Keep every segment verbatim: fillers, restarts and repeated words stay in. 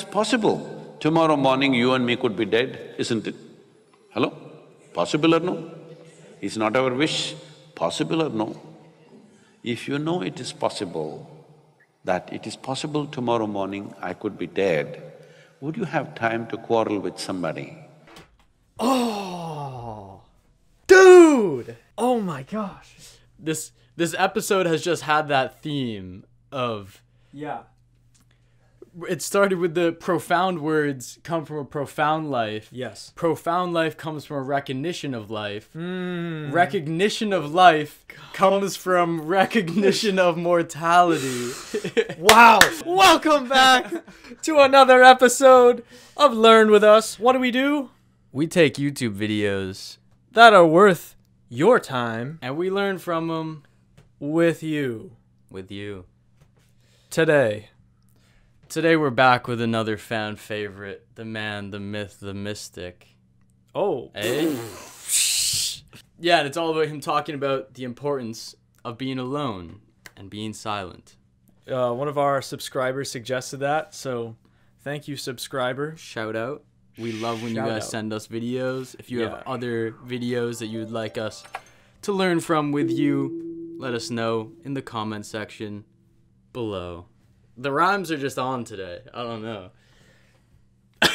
It's possible. Tomorrow morning you and me could be dead, isn't it? Hello? Possible or no? It's not our wish. Possible or no? If you know it is possible, that it is possible tomorrow morning I could be dead, would you have time to quarrel with somebody? Oh, dude! Oh my gosh. This this episode has just had that theme of... Yeah. It started with the profound words come from a profound life. Yes. Profound life comes from a recognition of life. Mm. Recognition of life God. comes from recognition of mortality. Wow. Welcome back to another episode of Learn With Us. What do we do? We take YouTube videos that are worth your time. And we learn from them with you. With you. Today. Today we're back with another fan favorite, the man, the myth, the mystic. Oh. Eh? Yeah, and it's all about him talking about the importance of being alone and being silent. Uh, one of our subscribers suggested that, so thank you, subscriber. Shout out. We love when Shout you guys out. send us videos. If you yeah. have other videos that you would like us to learn from with you, let us know in the comment section below. The rhymes are just on today. I don't know. I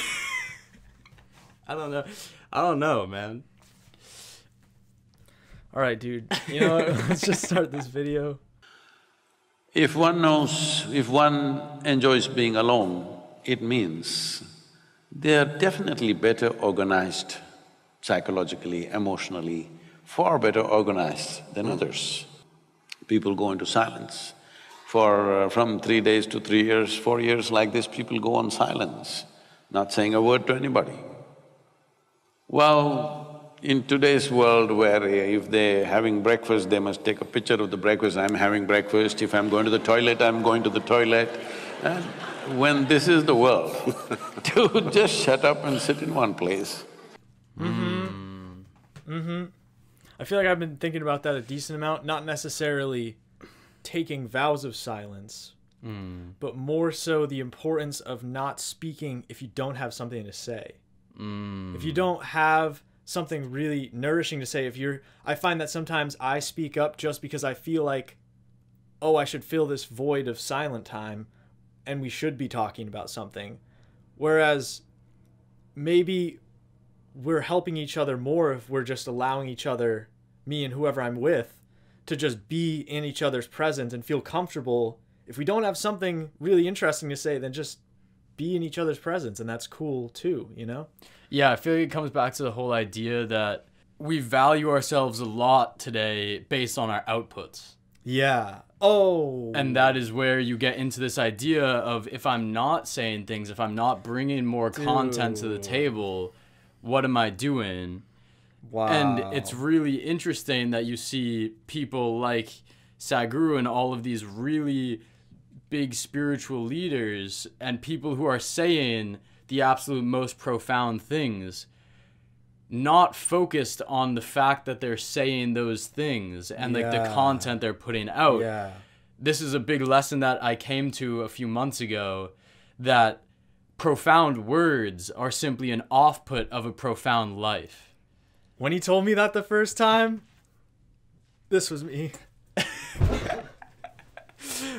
don't know. I don't know, man. All right, dude. You know what? Let's just start this video. If one knows, if one enjoys being alone, it means they are definitely better organized psychologically, emotionally, far better organized than others. People go into silence. For… Uh, from three days to three years, four years like this, people go on silence, not saying a word to anybody. Well, in today's world where if they're having breakfast, they must take a picture of the breakfast, I'm having breakfast, if I'm going to the toilet, I'm going to the toilet. And when this is the world, to just shut up and sit in one place. Mm-hmm. Mm-hmm. I feel like I've been thinking about that a decent amount, not necessarily taking vows of silence, mm. but more so the importance of not speaking if you don't have something to say. Mm. If you don't have something really nourishing to say, if you're, I find that sometimes I speak up just because I feel like, oh, I should fill this void of silent time and we should be talking about something. Whereas maybe we're helping each other more if we're just allowing each other, me and whoever I'm with, to just be in each other's presence and feel comfortable. If we don't have something really interesting to say, then just be in each other's presence, and that's cool too, you know? Yeah, I feel like it comes back to the whole idea that we value ourselves a lot today based on our outputs. Yeah. Oh. And that is where you get into this idea of if I'm not saying things, if I'm not bringing more Dude. content to the table, what am I doing? Wow. And it's really interesting that you see people like Sadhguru and all of these really big spiritual leaders and people who are saying the absolute most profound things, not focused on the fact that they're saying those things and yeah. like the content they're putting out. Yeah. This is a big lesson that I came to a few months ago, that profound words are simply an offput of a profound life. When he told me that the first time, this was me.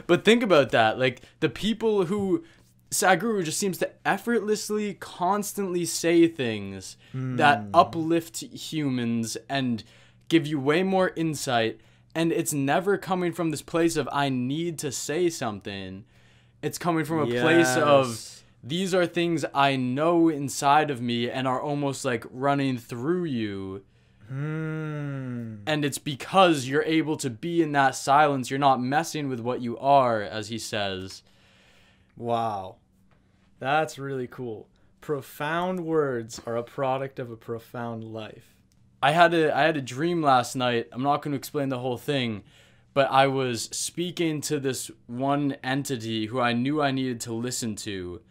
But think about that. Like, the people who... Sadhguru just seems to effortlessly, constantly say things mm. that uplift humans and give you way more insight. And it's never coming from this place of, I need to say something. It's coming from a yes. place of... These are things I know inside of me and are almost like running through you. Mm. And it's because you're able to be in that silence. You're not messing with what you are, as he says. Wow. That's really cool. Profound words are a product of a profound life. I had a, I had a dream last night. I'm not going to explain the whole thing. But I was speaking to this one entity who I knew I needed to listen to.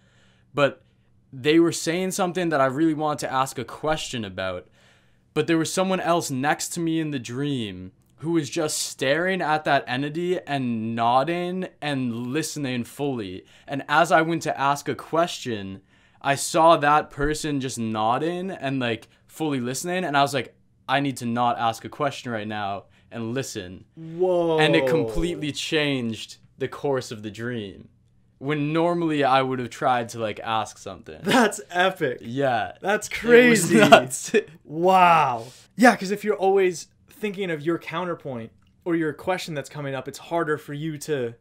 But they were saying something that I really wanted to ask a question about. But there was someone else next to me in the dream who is just staring at that entity and nodding and listening fully. And as I went to ask a question, I saw that person just nodding and like fully listening. And I was like, I need to not ask a question right now and listen. Whoa. And it completely changed the course of the dream. When normally I would have tried to like ask something. That's epic. Yeah. That's crazy. Nuts. Wow. Yeah, because if you're always thinking of your counterpoint or your question that's coming up, it's harder for you to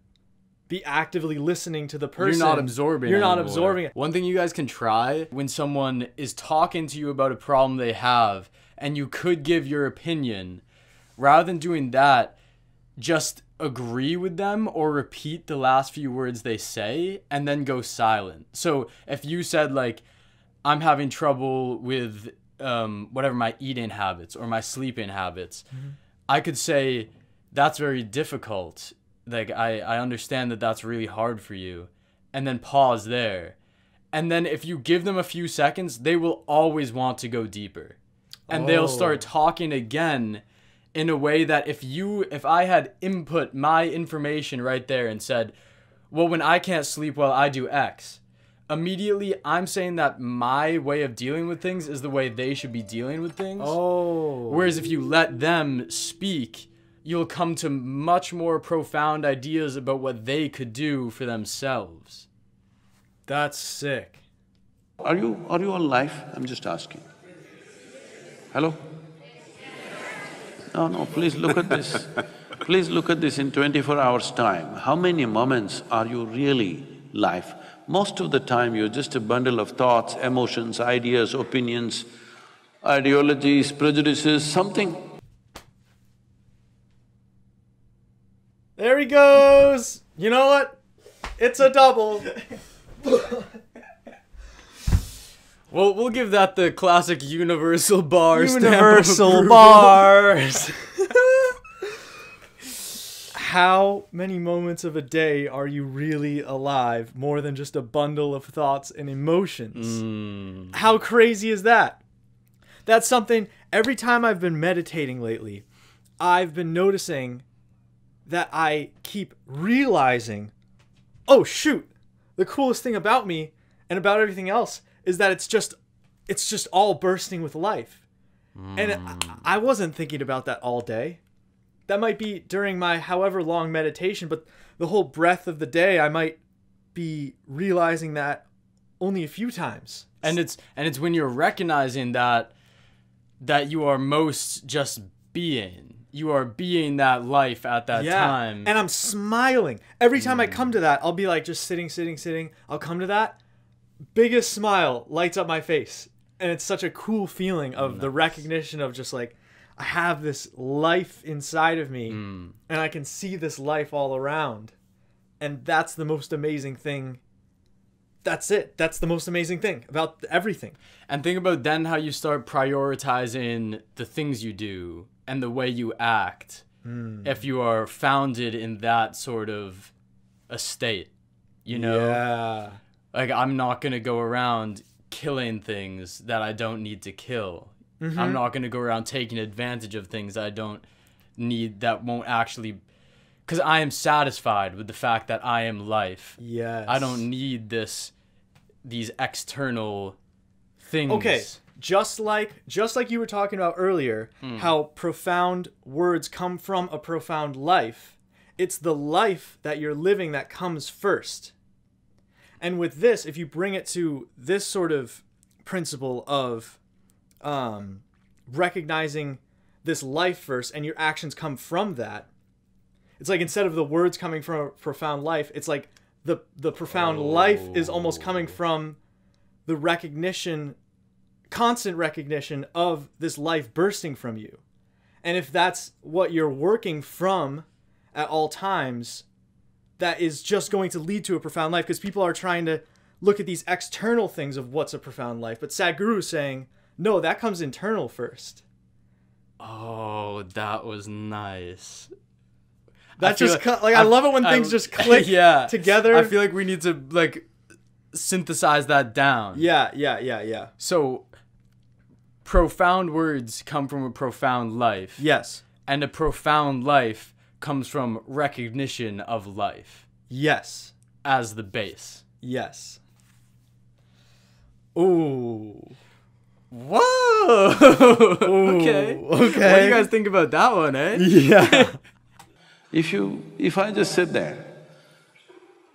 be actively listening to the person. You're not absorbing You're anymore. not absorbing it. One thing you guys can try when someone is talking to you about a problem they have and you could give your opinion, rather than doing that, just agree with them or repeat the last few words they say and then go silent. So if you said like, I'm having trouble with um, whatever my eating habits or my sleeping habits, mm-hmm. I could say, that's very difficult. Like, I, I understand that that's really hard for you. And then pause there. And then if you give them a few seconds, they will always want to go deeper. And oh. they'll start talking again in a way that if you, if I had input my information right there and said, well, when I can't sleep well, I do X. Immediately, I'm saying that my way of dealing with things is the way they should be dealing with things. Oh. Whereas if you let them speak, you'll come to much more profound ideas about what they could do for themselves. That's sick. Are you, are you on live? I'm just asking. Hello? No, no, please look at this. Please look at this in twenty-four hours time. How many moments are you really live? Most of the time you're just a bundle of thoughts, emotions, ideas, opinions, ideologies, prejudices, something. There he goes! You know what? It's a double. Well, we'll give that the classic universal bar stamp. Universal bars! How many moments of a day are you really alive more than just a bundle of thoughts and emotions? Mm. How crazy is that? That's something, every time I've been meditating lately, I've been noticing that I keep realizing, oh shoot, the coolest thing about me and about everything else is that it's just, it's just all bursting with life. Mm. And I, I wasn't thinking about that all day. That might be during my however long meditation, but the whole breadth of the day, I might be realizing that only a few times. And it's, and it's when you're recognizing that, that you are most just being. You are being that life at that yeah. time. And I'm smiling. Every time mm. I come to that, I'll be like just sitting, sitting, sitting. I'll come to that. Biggest smile lights up my face, and it's such a cool feeling of nice. The recognition of just like, I have this life inside of me mm. and I can see this life all around, and that's the most amazing thing. That's it. That's the most amazing thing about everything. And think about then how you start prioritizing the things you do and the way you act mm. if you are founded in that sort of a state, you know? Yeah. Like, I'm not going to go around killing things that I don't need to kill. Mm-hmm. I'm not going to go around taking advantage of things I don't need, that won't actually... Because I am satisfied with the fact that I am life. Yes. I don't need this, these external things. Okay, just like, just like you were talking about earlier, mm. how profound words come from a profound life. It's the life that you're living that comes first. And with this, if you bring it to this sort of principle of um, recognizing this life first and your actions come from that, it's like instead of the words coming from a profound life, it's like the, the profound oh. life is almost coming from the recognition, constant recognition of this life bursting from you. And if that's what you're working from at all times, that is just going to lead to a profound life, because people are trying to look at these external things of what's a profound life. But Sadhguru is saying, no, that comes internal first. Oh, that was nice. That just, like, like I, I love it when I, things just click yeah. together. I feel like we need to like synthesize that down. Yeah, yeah, yeah, yeah. So profound words come from a profound life. Yes. and a profound life comes from recognition of life. Yes. As the base. Yes. Ooh. Whoa. Ooh. Okay. Okay. What do you guys think about that one, eh? Yeah. If you… if I just sit there,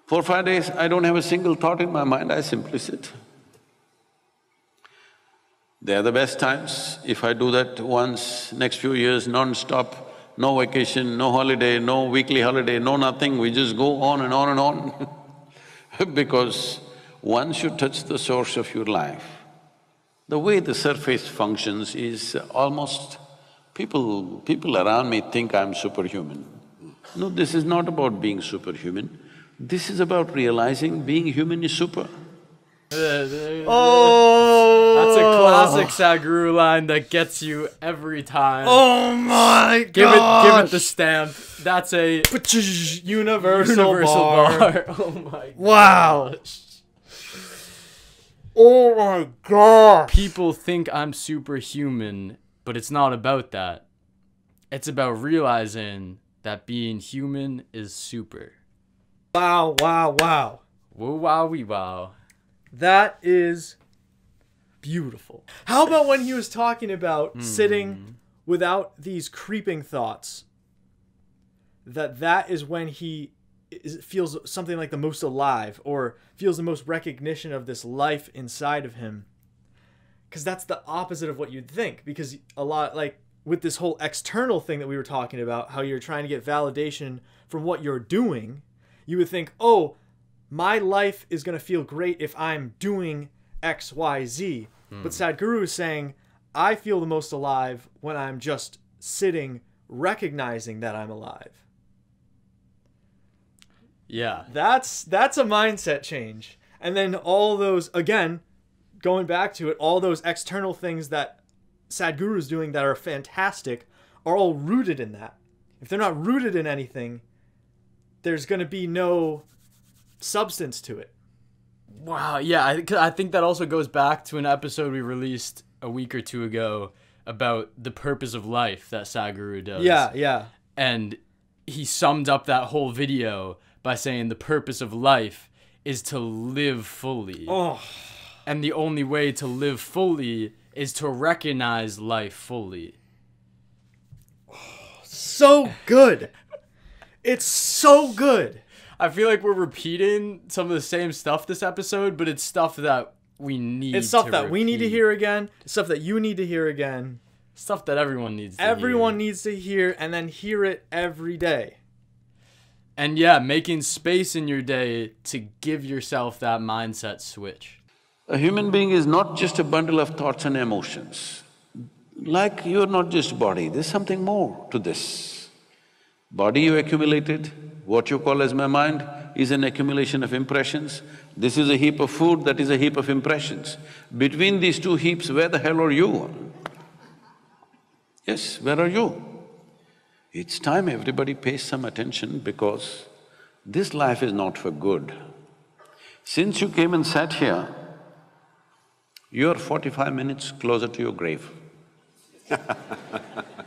for five days I don't have a single thought in my mind, I simply sit. They're the best times. If I do that once, next few years non-stop, no vacation, no holiday, no weekly holiday, no nothing, we just go on and on and on because once you touch the source of your life, the way the surface functions is almost… people… people around me think I'm superhuman. No, this is not about being superhuman, this is about realizing being human is super. Oh, that's a classic Sadhguru line that gets you every time. Oh my god! Give it, give it the stamp. That's a universal, universal bar. bar. Oh my god! Wow! Gosh. Oh my god! People think I'm superhuman, but it's not about that. It's about realizing that being human is super. Wow! Wow! Wow! Woo! Wow! Wee! Wow! That is beautiful. How about when he was talking about mm. sitting without these creeping thoughts? That that is when he is, feels something like the most alive, or feels the most recognition of this life inside of him. Because that's the opposite of what you'd think. Because a lot, like with this whole external thing that we were talking about, how you're trying to get validation from what you're doing, you would think, oh, my life is going to feel great if I'm doing X, Y, Z. Mm. But Sadhguru is saying, I feel the most alive when I'm just sitting, recognizing that I'm alive. Yeah. That's, that's a mindset change. And then all those, again, going back to it, all those external things that Sadhguru is doing that are fantastic are all rooted in that. If they're not rooted in anything, there's going to be no substance to it. Wow. Yeah, I, th I think that also goes back to an episode we released a week or two ago about the purpose of life that Sadhguru does. Yeah, yeah. And he summed up that whole video by saying the purpose of life is to live fully. Oh. And the only way to live fully is to recognize life fully. Oh, so good. It's so good. I feel like we're repeating some of the same stuff this episode, but it's stuff that we need to It's stuff to that repeat. we need to hear again, stuff that you need to hear again. Stuff that everyone needs to everyone hear. Everyone needs to hear, and then hear it every day. And yeah, making space in your day to give yourself that mindset switch. A human being is not just a bundle of thoughts and emotions. Like you're not just body, there's something more to this. Body you accumulated, what you call as my mind is an accumulation of impressions. This is a heap of food, that is a heap of impressions. Between these two heaps, where the hell are you? Yes, where are you? It's time everybody pays some attention because this life is not for good. Since you came and sat here, you're forty-five minutes closer to your grave.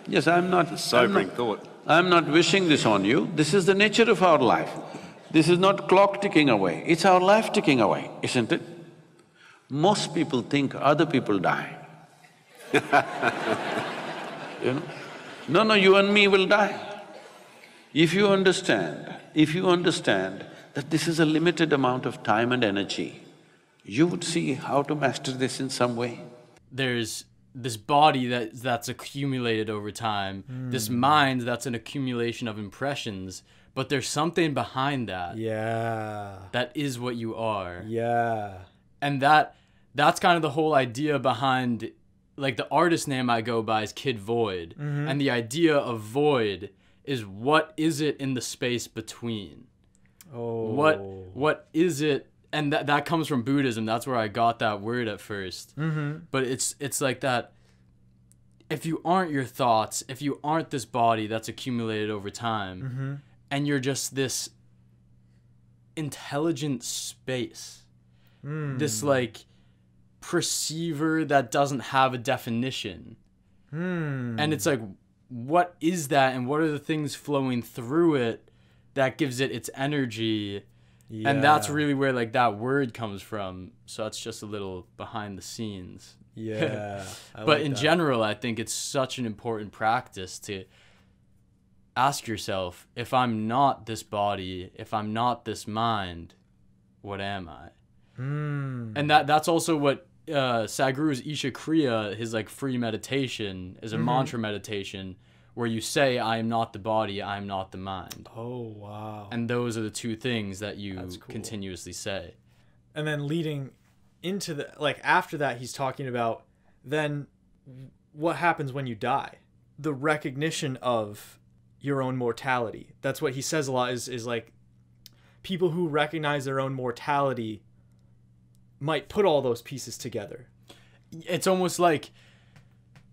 Yes, I'm not… Sobering thought. I'm not wishing this on you, this is the nature of our life. This is not clock ticking away, it's our life ticking away, isn't it? Most people think other people die you know? No, no, you and me will die. If you understand, if you understand that this is a limited amount of time and energy, you would see how to master this in some way. There's this body that that's accumulated over time, mm. this mind that's an accumulation of impressions, but there's something behind that. Yeah. That is what you are. Yeah. And that that's kind of the whole idea behind, like the artist name I go by is Kid Void, mm-hmm. and the idea of void is what is it in the space between? Oh. What what is it? And that, that comes from Buddhism, that's where I got that word at first. Mm-hmm. But it's, it's like that, if you aren't your thoughts, if you aren't this body that's accumulated over time, mm-hmm. and you're just this intelligent space, mm. this like perceiver that doesn't have a definition. Mm. And it's like, what is that and what are the things flowing through it that gives it its energy? Yeah. And that's really where like that word comes from. So that's just a little behind the scenes. Yeah. But like in that. general, I think it's such an important practice to ask yourself, if I'm not this body, if I'm not this mind, what am I? Mm. And that that's also what uh, Sadhguru's Isha Kriya, his like free meditation, is a mm-hmm. mantra meditation where you say, I am not the body, I am not the mind. Oh, wow. And those are the two things that you cool. continuously say. And then leading into the, like after that, he's talking about then what happens when you die, the recognition of your own mortality. That's what he says a lot is, is like people who recognize their own mortality might put all those pieces together. It's almost like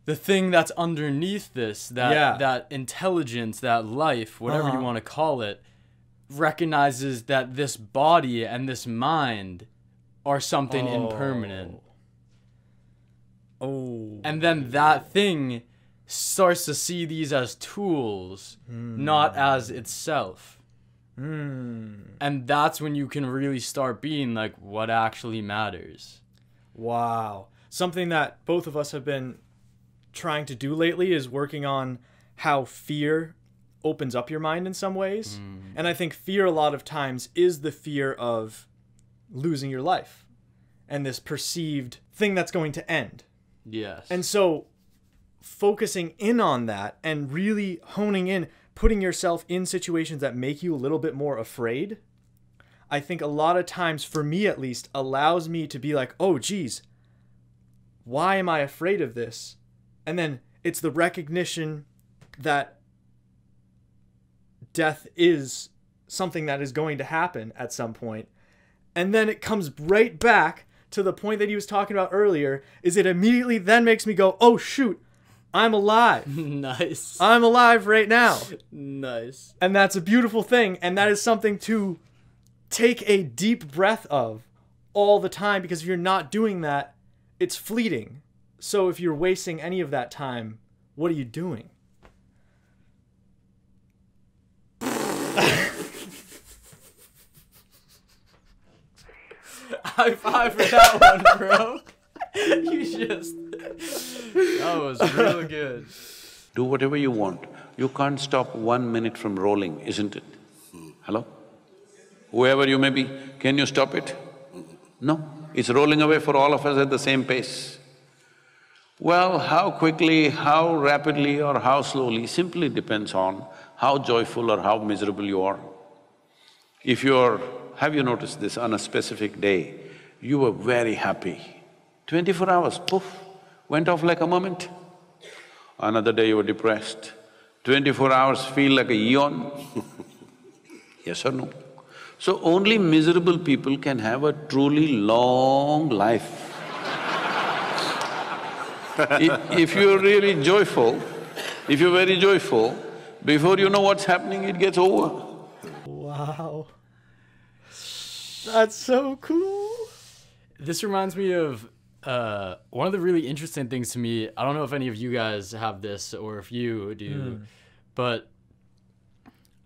the thing that's underneath this, that yeah. that intelligence, that life, whatever uh-huh. you want to call it, recognizes that this body and this mind are something oh. impermanent. Oh. And then that thing starts to see these as tools, mm. not as itself. Mm. And that's when you can really start being like, what actually matters? Wow. Something that both of us have been trying to do lately is working on how fear opens up your mind in some ways. Mm. And I think fear a lot of times is the fear of losing your life and this perceived thing that's going to end. Yes. And so focusing in on that and really honing in, putting yourself in situations that make you a little bit more afraid, I think a lot of times, for me at least, allows me to be like, oh geez, why am I afraid of this? And then it's the recognition that death is something that is going to happen at some point. And then it comes right back to the point that he was talking about earlier, is it immediately then makes me go, oh shoot, I'm alive. Nice. I'm alive right now. Nice. And that's a beautiful thing. And that is something to take a deep breath of all the time, because if you're not doing that, it's fleeting. So if you're wasting any of that time, what are you doing? High five for that one, bro. You just... That was really good. Do whatever you want. You can't stop one minute from rolling, isn't it? Mm. Hello? Whoever you may be, can you stop it? No. It's rolling away for all of us at the same pace. Well, how quickly, how rapidly or how slowly simply depends on how joyful or how miserable you are. If you're… have you noticed this? On a specific day, you were very happy. Twenty-four hours, poof, went off like a moment. Another day you were depressed. Twenty-four hours feel like a eon. Yes or no? So only miserable people can have a truly long life. If you're really joyful, if you're very joyful, before you know what's happening, it gets over. Wow. That's so cool. This reminds me of uh, one of the really interesting things to me. I don't know if any of you guys have this or if you do, mm. but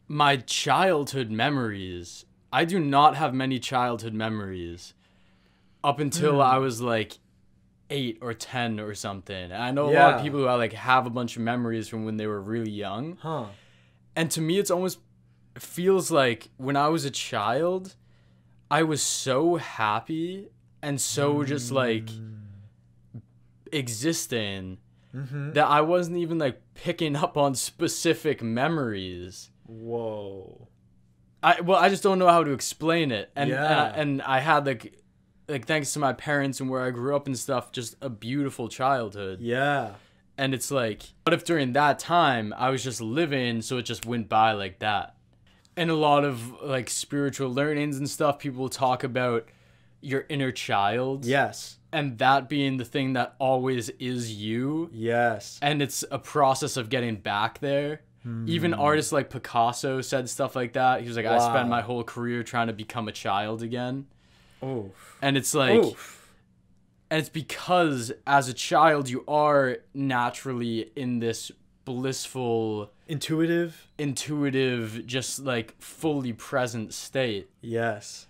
my childhood memories, I do not have many childhood memories up until mm. I was like eight or ten or something. And I know yeah. a lot of people who I like have a bunch of memories from when they were really young. Huh. And to me, it's almost it feels like when I was a child, I was so happy and so mm. just like existing mm-hmm. that I wasn't even like picking up on specific memories. Whoa. I well, I just don't know how to explain it. And yeah. and, I, and I had like like thanks to my parents and where I grew up and stuff, just a beautiful childhood. Yeah. And it's like, what if during that time I was just living, so it just went by like that? And a lot of like spiritual learnings and stuff, people talk about your inner child. Yes. And that being the thing that always is you. Yes. And it's a process of getting back there. Mm. Even artists like Picasso said stuff like that. He was like, wow. I spent my whole career trying to become a child again. Oof. And it's like, Oof. and it's because as a child, you are naturally in this blissful, intuitive, intuitive, just like fully present state. Yes.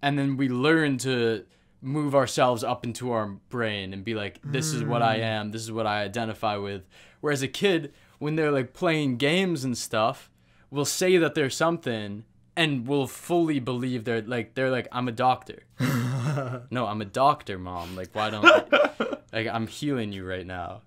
And then we learn to move ourselves up into our brain and be like, this is what I am, this is what I identify with. Whereas a kid, when they're like playing games and stuff, will say that they're something and will fully believe they're like, they're like, I'm a doctor. No, I'm a doctor, mom. Like, why don't I, like, I'm healing you right now.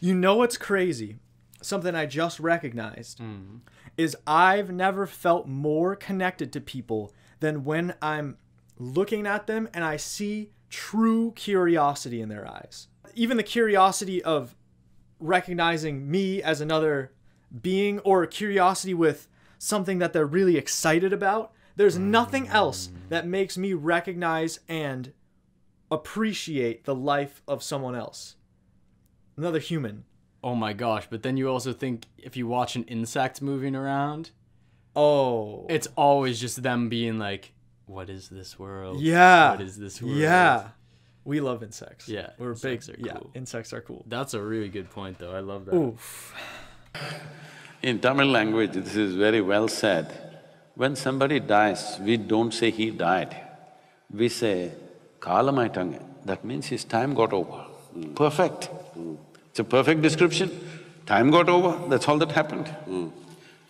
You know what's crazy? Something I just recognized mm. is I've never felt more connected to people than when I'm looking at them and I see true curiosity in their eyes. Even the curiosity of recognizing me as another being, or curiosity with something that they're really excited about. There's nothing else that makes me recognize and appreciate the life of someone else. Another human. Oh my gosh, but then you also think if you watch an insect moving around, oh, it's always just them being like, what is this world? Yeah. What is this world? Yeah. We love insects. Yeah. We're insects big. Are cool. Yeah. Insects are cool. That's a really good point though. I love that. Oof. In Tamil language, this is very well said. When somebody dies, we don't say he died. We say, Kalamaitanga. That means his time got over. Mm. Perfect. Mm. It's a perfect description. Time got over, that's all that happened. Mm.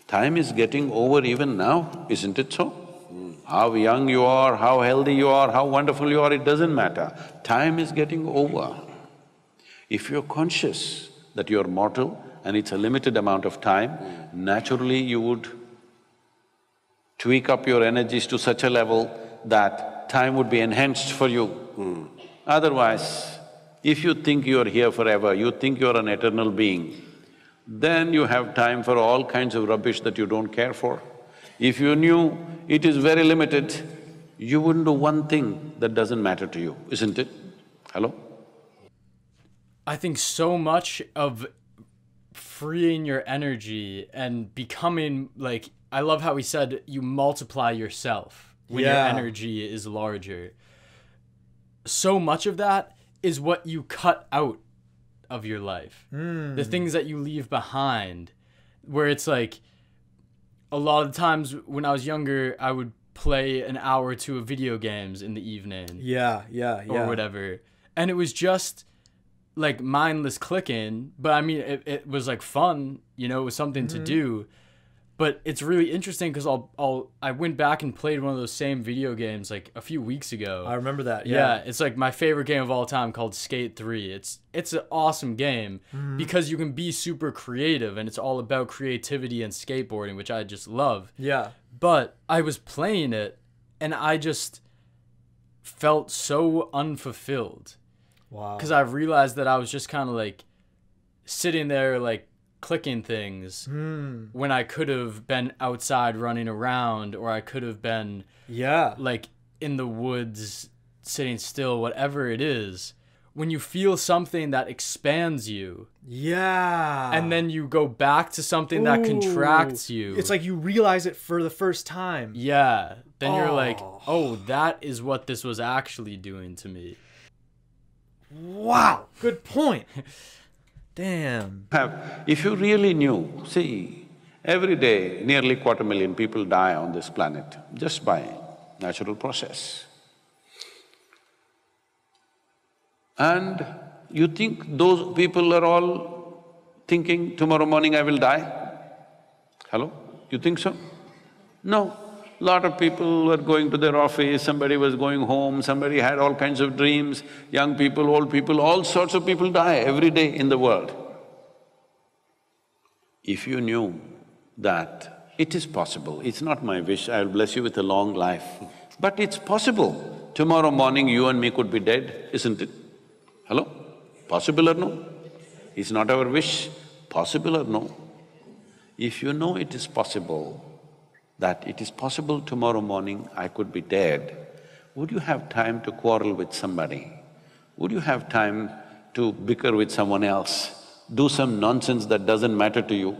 Time is getting over even now, isn't it so? Mm. How young you are, how healthy you are, how wonderful you are, it doesn't matter. Time is getting over. If you're conscious that you're mortal and it's a limited amount of time, mm. naturally you would tweak up your energies to such a level that time would be enhanced for you. Mm. Otherwise, if you think you are here forever, you think you are an eternal being, then you have time for all kinds of rubbish that you don't care for. If you knew it is very limited, you wouldn't do one thing that doesn't matter to you, isn't it? Hello? I think so much of freeing your energy and becoming like… I love how he said you multiply yourself when yeah. your energy is larger. So much of that is what you cut out of your life. Mm. The things that you leave behind, where it's like a lot of times when I was younger, I would play an hour or two of video games in the evening. Yeah, yeah, yeah. Or whatever. And it was just like mindless clicking. But I mean, it, it was like fun, you know, it was something mm-hmm. to do. But it's really interesting because I'll, I'll, I went back and played one of those same video games like a few weeks ago. I remember that, yeah. Yeah, it's like my favorite game of all time called Skate three. It's, it's an awesome game mm. because you can be super creative and it's all about creativity and skateboarding, which I just love. Yeah. But I was playing it and I just felt so unfulfilled. Wow. Because I realized that I was just kind of like sitting there like, clicking things mm. when I could have been outside running around, or I could have been yeah like in the woods sitting still, whatever it is. When you feel something that expands you, yeah, and then you go back to something Ooh. That contracts you, it's like you realize it for the first time. Yeah, then oh. you're like, oh, that is what this was actually doing to me. Wow, good point. Damn. If you really knew, see, every day nearly quarter million people die on this planet just by natural process. And you think those people are all thinking, tomorrow morning I will die? Hello? You think so? No. Lot of people were going to their office, somebody was going home, somebody had all kinds of dreams, young people, old people, all sorts of people die every day in the world. If you knew that it is possible, it's not my wish, I'll bless you with a long life, but it's possible. Tomorrow morning you and me could be dead, isn't it? Hello? Possible or no? It's not our wish, possible or no? If you know it is possible, that it is possible tomorrow morning I could be dead, would you have time to quarrel with somebody? Would you have time to bicker with someone else, do some nonsense that doesn't matter to you?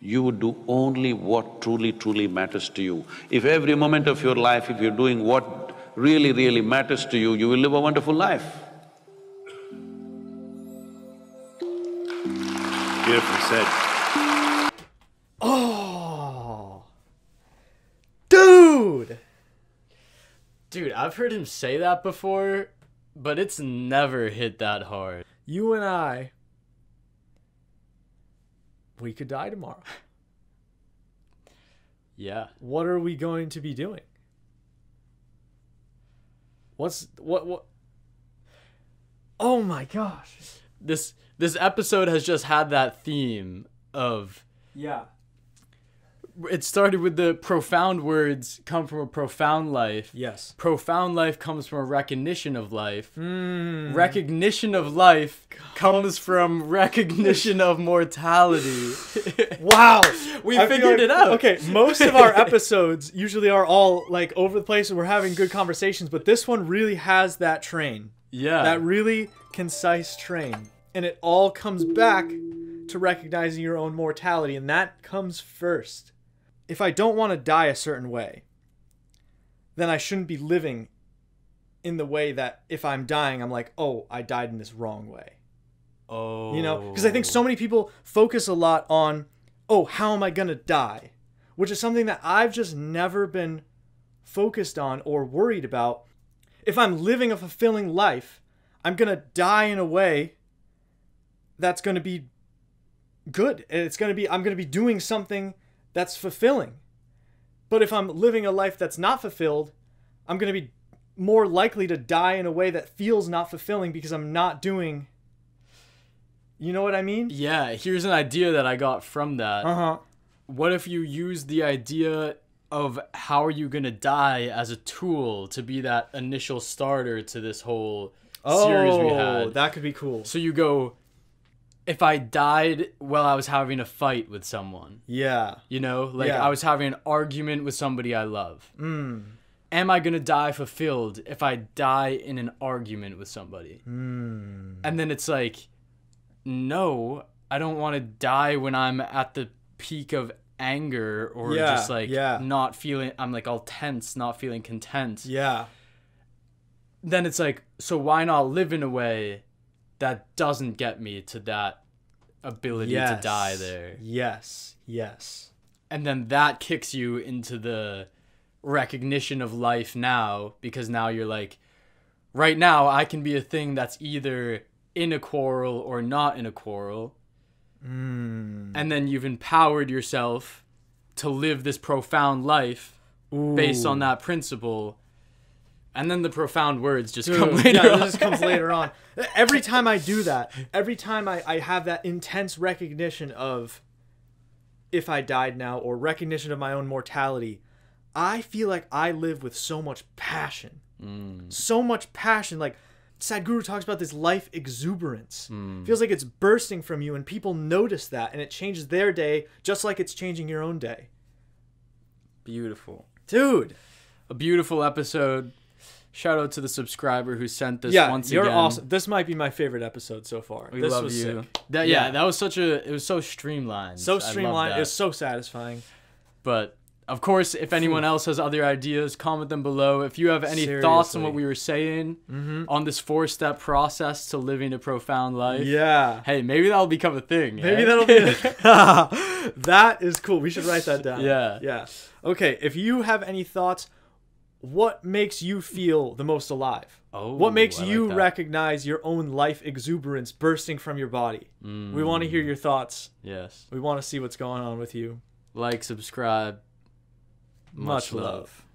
You would do only what truly, truly matters to you. If every moment of your life, if you're doing what really, really matters to you, you will live a wonderful life. beautifully said. Oh, dude, dude, I've heard him say that before, but it's never hit that hard. You and I, we could die tomorrow. Yeah. What are we going to be doing? What's what what? Oh my gosh. This this episode has just had that theme of, yeah. It started with the profound words come from a profound life. Yes. Profound life comes from a recognition of life. Mm. Recognition of life comes from recognition of mortality. Wow. We I figured like, it out. Okay. Most of our episodes usually are all like over the place and we're having good conversations, but this one really has that train. Yeah. That really concise train. And it all comes back to recognizing your own mortality, and that comes first. If I don't want to die a certain way, then I shouldn't be living in the way that if I'm dying, I'm like, oh, I died in this wrong way. Oh. You know, because I think so many people focus a lot on, oh, how am I going to die? Which is something that I've just never been focused on or worried about. If I'm living a fulfilling life, I'm going to die in a way that's going to be good. It's going to be, I'm going to be doing something that's fulfilling. But if I'm living a life that's not fulfilled, I'm going to be more likely to die in a way that feels not fulfilling because I'm not doing, you know what I mean? Yeah. Here's an idea that I got from that. Uh-huh. What if you use the idea of how are you going to die as a tool to be that initial starter to this whole oh, series we had? That could be cool. So you go, if I died while I was having a fight with someone. Yeah. You know, like yeah. I was having an argument with somebody I love. Mm. Am I going to die fulfilled if I die in an argument with somebody? Mm. And then it's like, no, I don't want to die when I'm at the peak of anger or yeah, just like yeah. not feeling, I'm like all tense, not feeling content. Yeah. Then it's like, so why not live in a way that doesn't get me to that ability yes. to die there. Yes, yes. And then that kicks you into the recognition of life now, because now you're like, right now I can be a thing that's either in a quarrel or not in a quarrel. Mm. And then you've empowered yourself to live this profound life Ooh. based on that principle. And then the profound words just Dude, come later yeah, on. This comes later on. Every time I do that, every time I, I have that intense recognition of if I died now or recognition of my own mortality, I feel like I live with so much passion. Mm. So much passion. Like Sadhguru talks about this life exuberance. Mm. It feels like it's bursting from you and people notice that and it changes their day just like it's changing your own day. Beautiful. Dude. A beautiful episode. Shout out to the subscriber who sent this yeah, once you're again. Awesome. This might be my favorite episode so far. We this love was you. Sick. That, yeah, yeah, that was such a, it was so streamlined. So streamlined. It was so satisfying. But, of course, if anyone else has other ideas, comment them below. If you have any Seriously. thoughts on what we were saying mm-hmm. on this four-step process to living a profound life. Yeah. Hey, maybe that'll become a thing. Maybe yeah? that'll be a thing. That is cool. We should write that down. Yeah. Yeah. Okay, if you have any thoughts, what makes you feel the most alive? Oh, what makes I you like recognize your own life exuberance bursting from your body? Mm. We want to hear your thoughts. Yes. We want to see what's going on with you. Like, subscribe. Much, Much love. love.